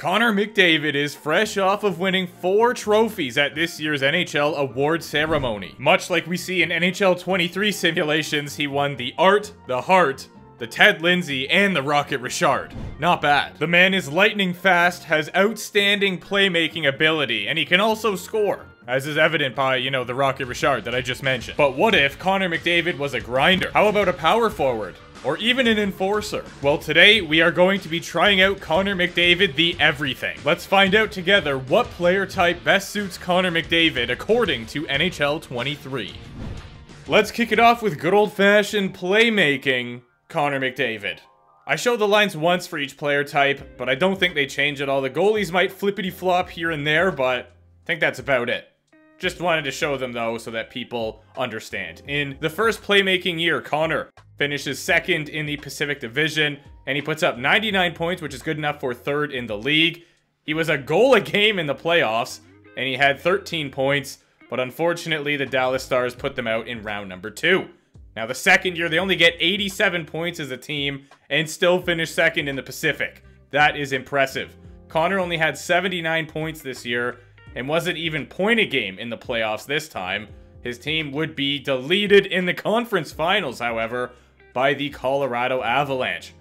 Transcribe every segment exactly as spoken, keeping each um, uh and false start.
Connor McDavid is fresh off of winning four trophies at this year's N H L award ceremony. Much like we see in N H L twenty-three simulations, he won the Art, the Hart, the Ted Lindsay, and the Rocket Richard. Not bad. The man is lightning fast, has outstanding playmaking ability, and he can also score, as is evident by, you know, the Rocket Richard that I just mentioned. But what if Connor McDavid was a grinder? How about a power forward? Or even an enforcer? Well, today we are going to be trying out Connor McDavid the everything. Let's find out together what player type best suits Connor McDavid according to N H L twenty-three. Let's kick it off with good old-fashioned playmaking Connor McDavid. I show the lines once for each player type, but I don't think they change at all. The goalies might flippity-flop here and there, but I think that's about it. Just wanted to show them, though, so that people understand. In the first playmaking year, Connor finishes second in the Pacific Division, and he puts up ninety-nine points, which is good enough for third in the league. He was a goal a game in the playoffs, and he had thirteen points, but unfortunately, the Dallas Stars put them out in round number two. Now, the second year, they only get eighty-seven points as a team and still finish second in the Pacific. That is impressive. Connor only had seventy-nine points this year and wasn't even point a game in the playoffs this time. His team would be deleted in the conference finals, however, by the Colorado Avalanche.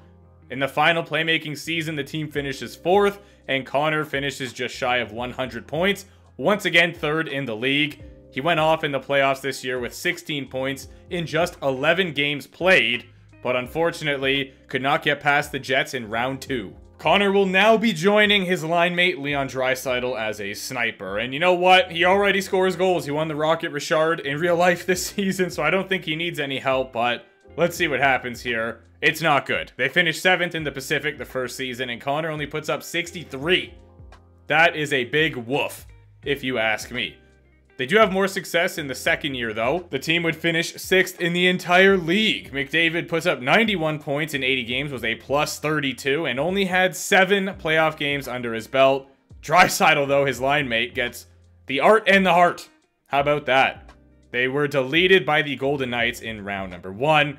In the final playmaking season, the team finishes fourth, and Connor finishes just shy of one hundred points, once again third in the league. He went off in the playoffs this year with sixteen points in just eleven games played, but unfortunately could not get past the Jets in round two. Connor will now be joining his line mate Leon Draisaitl as a sniper. And you know what? He already scores goals. He won the Rocket Richard in real life this season, so I don't think he needs any help, but let's see what happens here. It's not good. They finished seventh in the Pacific the first season, and Connor only puts up sixty-three. That is a big woof, if you ask me. They do have more success in the second year, though. The team would finish sixth in the entire league. McDavid puts up ninety-one points in eighty games, was a plus thirty-two, and only had seven playoff games under his belt. Draisaitl, though, his line mate, gets the Art and the Hart. How about that? They were deleted by the Golden Knights in round number one.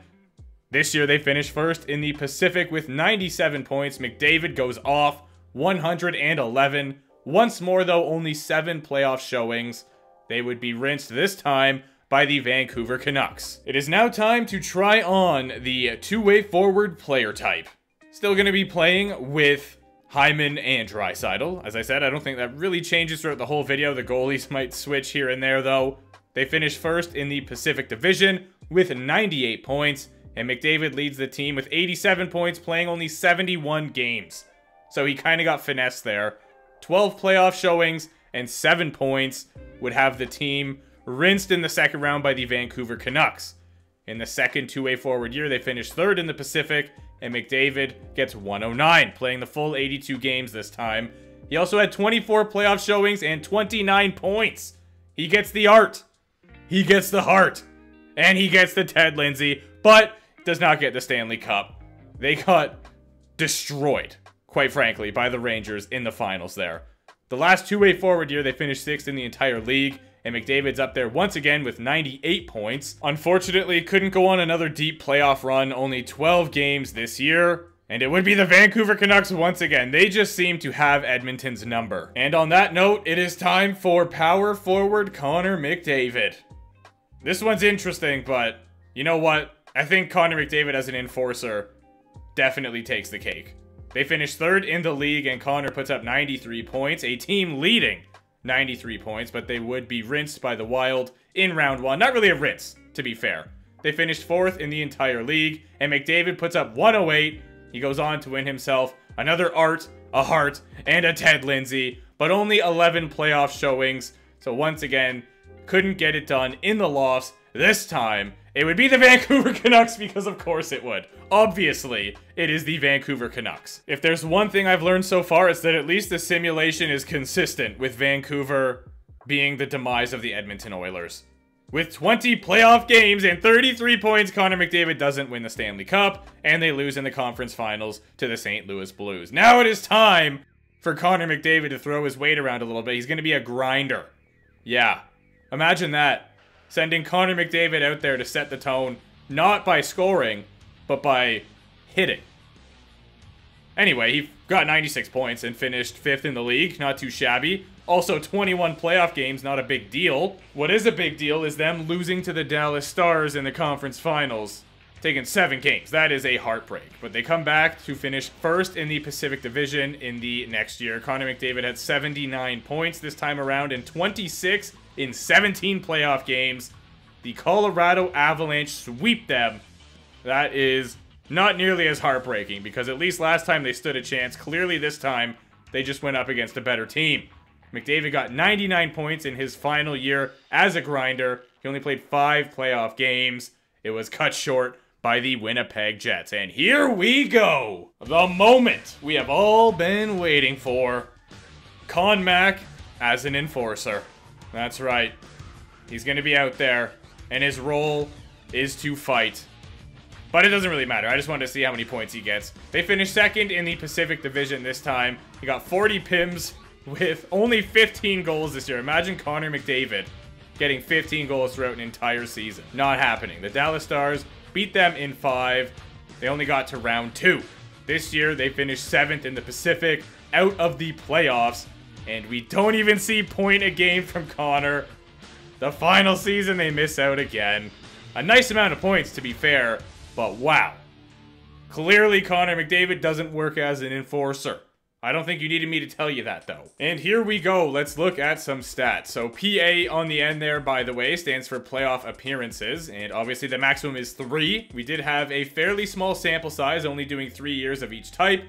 This year, they finished first in the Pacific with ninety-seven points. McDavid goes off, one hundred eleven. Once more, though, only seven playoff showings. They would be rinsed this time by the Vancouver Canucks. It is now time to try on the two-way forward player type. Still going to be playing with Hyman and Draisaitl. As I said, I don't think that really changes throughout the whole video. The goalies might switch here and there, though. They finish first in the Pacific Division with ninety-eight points, and McDavid leads the team with eighty-seven points, playing only seventy-one games. So he kind of got finessed there. twelve playoff showings and seven points would have the team rinsed in the second round by the Vancouver Canucks. In the second two-way forward year, they finished third in the Pacific, and McDavid gets one oh nine, playing the full eighty-two games this time. He also had twenty-four playoff showings and twenty-nine points. He gets the Art, he gets the Hart, and he gets the Ted Lindsay, but does not get the Stanley Cup. They got destroyed, quite frankly, by the Rangers in the finals there. The last two-way forward year, they finished sixth in the entire league, and McDavid's up there once again with ninety-eight points. Unfortunately, couldn't go on another deep playoff run, only twelve games this year, and it would be the Vancouver Canucks once again. They just seem to have Edmonton's number. And on that note, it is time for power forward Connor McDavid. This one's interesting, but you know what? I think Connor McDavid as an enforcer definitely takes the cake. They finished third in the league, and Connor puts up ninety-three points, a team leading ninety-three points, but they would be rinsed by the Wild in round one. Not really a rinse, to be fair. They finished fourth in the entire league, and McDavid puts up one oh eight. He goes on to win himself another Art, a Hart, and a Ted Lindsay, but only eleven playoff showings. So once again, couldn't get it done in the loss. This time, it would be the Vancouver Canucks, because of course it would. Obviously, it is the Vancouver Canucks. If there's one thing I've learned so far, it's that at least the simulation is consistent with Vancouver being the demise of the Edmonton Oilers. With twenty playoff games and thirty-three points, Connor McDavid doesn't win the Stanley Cup, and they lose in the conference finals to the Saint Louis Blues. Now it is time for Connor McDavid to throw his weight around a little bit. He's going to be a grinder. Yeah, imagine that. Sending Connor McDavid out there to set the tone, not by scoring, but by hitting. Anyway, he got ninety-six points and finished fifth in the league. Not too shabby. Also, twenty-one playoff games, not a big deal. What is a big deal is them losing to the Dallas Stars in the conference finals. Taking seven games. That is a heartbreak. But they come back to finish first in the Pacific Division in the next year. Connor McDavid had seventy-nine points this time around and twenty-six in seventeen playoff games. The Colorado Avalanche sweep them. That is not nearly as heartbreaking because at least last time they stood a chance. Clearly this time they just went up against a better team. McDavid got ninety-nine points in his final year as a grinder. He only played five playoff games. It was cut short by the Winnipeg Jets. And here we go. The moment we have all been waiting for. ConMac as an enforcer. That's right. He's going to be out there. And his role is to fight. But it doesn't really matter. I just wanted to see how many points he gets. They finished second in the Pacific Division this time. He got forty pims with only fifteen goals this year. Imagine Connor McDavid getting fifteen goals throughout an entire season. Not happening. The Dallas Stars beat them in five. They only got to round two. This year, they finished seventh in the Pacific, out of the playoffs, and we don't even see point a game from Connor. The final season, they miss out again. A nice amount of points, to be fair, but wow. Clearly, Connor McDavid doesn't work as an enforcer. I don't think you needed me to tell you that, though. And here we go. Let's look at some stats. So P A on the end there, by the way, stands for playoff appearances. And obviously the maximum is three. We did have a fairly small sample size, only doing three years of each type.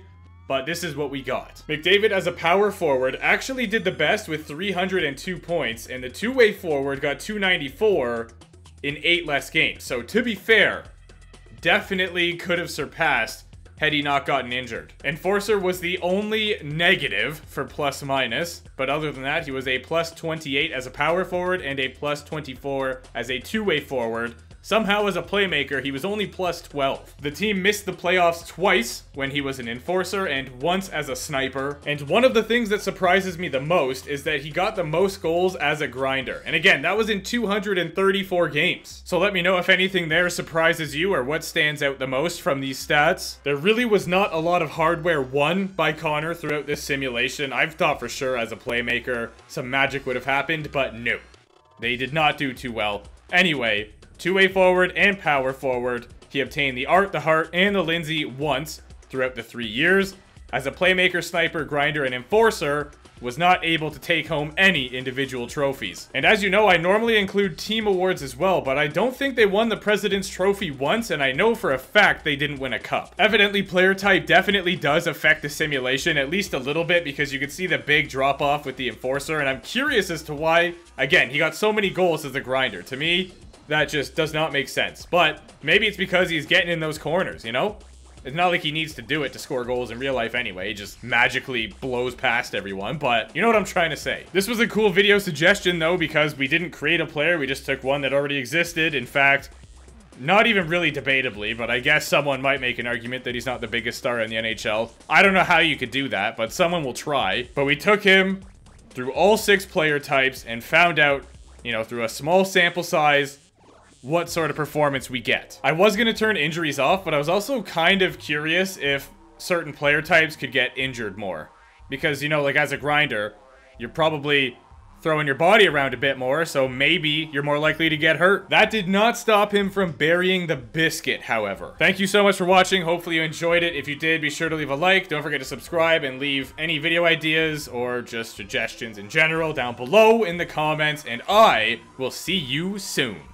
But this is what we got. McDavid as a power forward actually did the best with three hundred two points. And the two-way forward got two ninety-four in eight less games. So to be fair, definitely could have surpassed had he not gotten injured. Enforcer was the only negative for plus minus, but other than that, he was a plus twenty-eight as a power forward and a plus twenty-four as a two-way forward. Somehow as a playmaker, he was only plus twelve. The team missed the playoffs twice when he was an enforcer and once as a sniper. And one of the things that surprises me the most is that he got the most goals as a grinder. And again, that was in two hundred thirty-four games. So let me know if anything there surprises you or what stands out the most from these stats. There really was not a lot of hardware won by Connor throughout this simulation. I've thought for sure as a playmaker, some magic would have happened, but no. They did not do too well. Anyway, two-way forward and power forward. He obtained the Art, the Hart, and the Lindsay once throughout the three years. As a playmaker, sniper, grinder, and enforcer, was not able to take home any individual trophies. And as you know, I normally include team awards as well, but I don't think they won the President's Trophy once, and I know for a fact they didn't win a cup. Evidently, player type definitely does affect the simulation, at least a little bit, because you can see the big drop-off with the enforcer, and I'm curious as to why, again, he got so many goals as a grinder. To me, that just does not make sense. But maybe it's because he's getting in those corners, you know? It's not like he needs to do it to score goals in real life anyway. He just magically blows past everyone. But you know what I'm trying to say. This was a cool video suggestion, though, because we didn't create a player. We just took one that already existed. In fact, not even really debatably, but I guess someone might make an argument that he's not the biggest star in the N H L. I don't know how you could do that, but someone will try. But we took him through all six player types and found out, you know, through a small sample size, what sort of performance we get. I was going to turn injuries off, but I was also kind of curious if certain player types could get injured more. Because, you know, like as a grinder, you're probably throwing your body around a bit more, so maybe you're more likely to get hurt. That did not stop him from burying the biscuit, however. Thank you so much for watching. Hopefully you enjoyed it. If you did, be sure to leave a like. Don't forget to subscribe and leave any video ideas or just suggestions in general down below in the comments, and I will see you soon.